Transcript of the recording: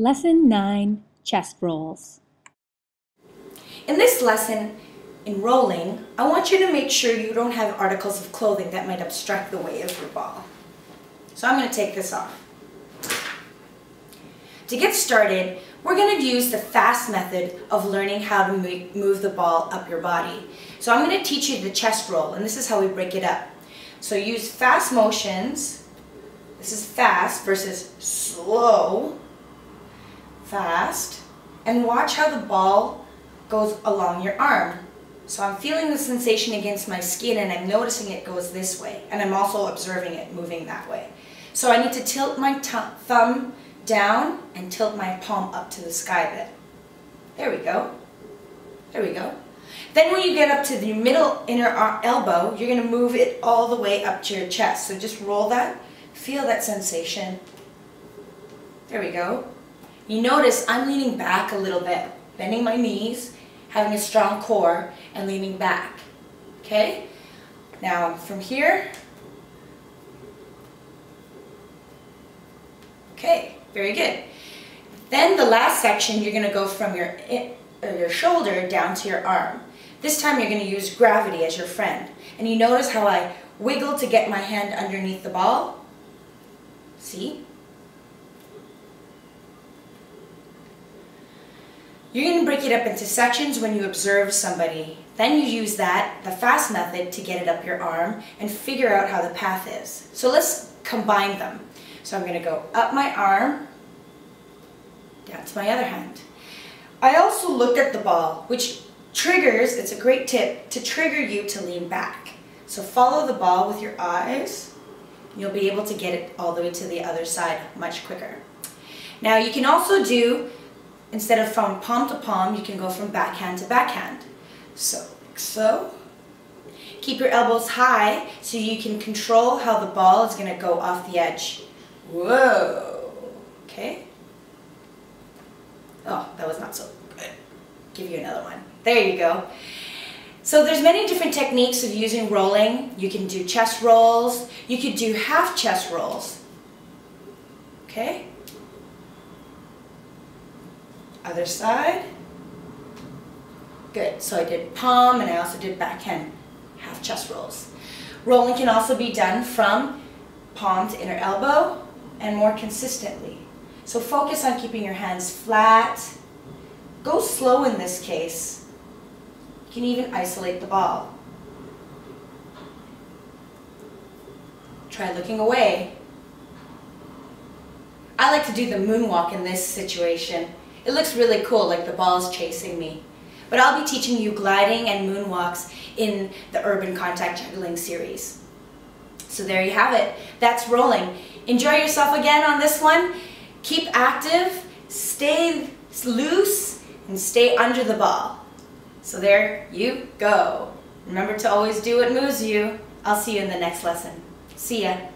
Lesson 9, Chest Rolls. In this lesson, in rolling, I want you to make sure you don't have articles of clothing that might obstruct the way of your ball. So I'm going to take this off. To get started, we're going to use the fast method of learning how to move the ball up your body. So I'm going to teach you the chest roll, and this is how we break it up. So use fast motions. This is fast versus slow. Fast, and watch how the ball goes along your arm. So I'm feeling the sensation against my skin and I'm noticing it goes this way, and I'm also observing it moving that way. So I need to tilt my thumb down and tilt my palm up to the sky a bit. There we go. There we go. Then when you get up to the middle inner elbow, you're going to move it all the way up to your chest. So just roll that, feel that sensation. There we go. You notice I'm leaning back a little bit, bending my knees, having a strong core, and leaning back. Okay? Now from here. Okay, very good. Then the last section, you're going to go from your shoulder down to your arm. This time you're going to use gravity as your friend. And you notice how I wiggle to get my hand underneath the ball. See? You're going to break it up into sections when you observe somebody. Then you use that, the fast method, to get it up your arm and figure out how the path is. So let's combine them. So I'm going to go up my arm, down to my other hand. I also looked at the ball, which triggers, it's a great tip, to trigger you to lean back. So follow the ball with your eyes. You'll be able to get it all the way to the other side much quicker. Now you can also do, instead of from palm to palm, you can go from backhand to backhand. So, like so. Keep your elbows high so you can control how the ball is going to go off the edge. Whoa. Okay. Oh, that was not so good. Give you another one. There you go. So there's many different techniques of using rolling. You can do chest rolls. You could do half chest rolls. Okay. Other side. Good. So I did palm and I also did backhand half chest rolls. Rolling can also be done from palm to inner elbow and more consistently. So focus on keeping your hands flat. Go slow in this case. You can even isolate the ball. Try looking away. I like to do the moonwalk in this situation. It looks really cool, like the ball's chasing me. But I'll be teaching you gliding and moonwalks in the Urban Contact Juggling series. So there you have it. That's rolling. Enjoy yourself again on this one. Keep active, stay loose, and stay under the ball. So there you go. Remember to always do what moves you. I'll see you in the next lesson. See ya.